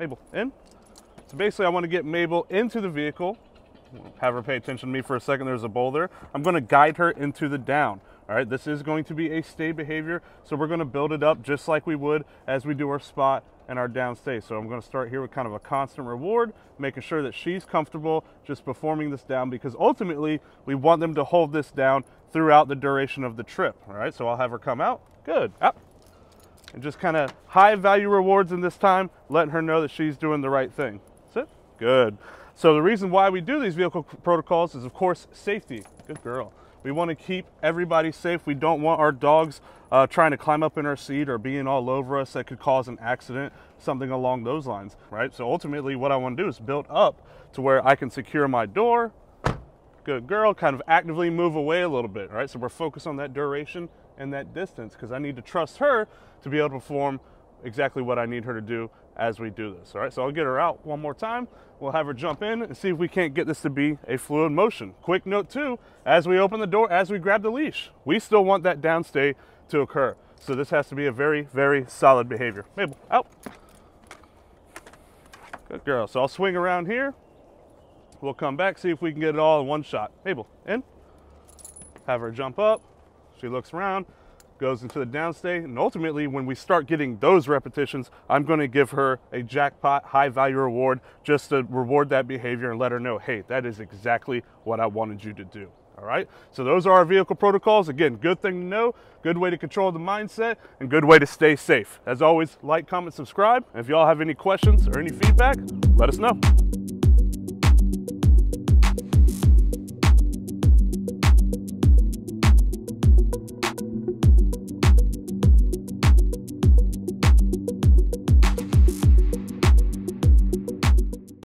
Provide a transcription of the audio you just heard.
Mabel, in. So basically I want to get Mabel into the vehicle, have her pay attention to me for a second. There's a boulder. I'm going to guide her into the down. All right, this is going to be a stay behavior, so we're going to build it up just like we would as we do our spot and our down stay. So I'm going to start here with kind of a constant reward, making sure that she's comfortable just performing this down, because ultimately we want them to hold this down throughout the duration of the trip. All right, so I'll have her come out. Good. Up. And just kind of high value rewards in this time, letting her know that she's doing the right thing. That's it. Good. So the reason why we do these vehicle protocols is, of course, safety. Good girl. We want to keep everybody safe. We don't want our dogs trying to climb up in our seat or being all over us. That could cause an accident, something along those lines, right? So ultimately what I want to do is build up to where I can secure my door. Good girl. Kind of actively move away a little bit, right? So we're focused on that duration and that distance, because I need to trust her to be able to perform exactly what I need her to do as we do this. All right, so I'll get her out one more time. We'll have her jump in and see if we can't get this to be a fluid motion. Quick note too, as we open the door, as we grab the leash, we still want that downstay to occur. So this has to be a very, very solid behavior. Mabel, out. Good girl. So I'll swing around here. We'll come back, see if we can get it all in one shot. Mabel, in. Have her jump up. She looks around, goes into the downstay, and ultimately when we start getting those repetitions, I'm going to give her a jackpot high value reward just to reward that behavior and let her know, hey, that is exactly what I wanted you to do. All right, so those are our vehicle protocols. Again, good thing to know, good way to control the mindset, and good way to stay safe. As always, like, comment, subscribe, and if y'all have any questions or any feedback, let us know.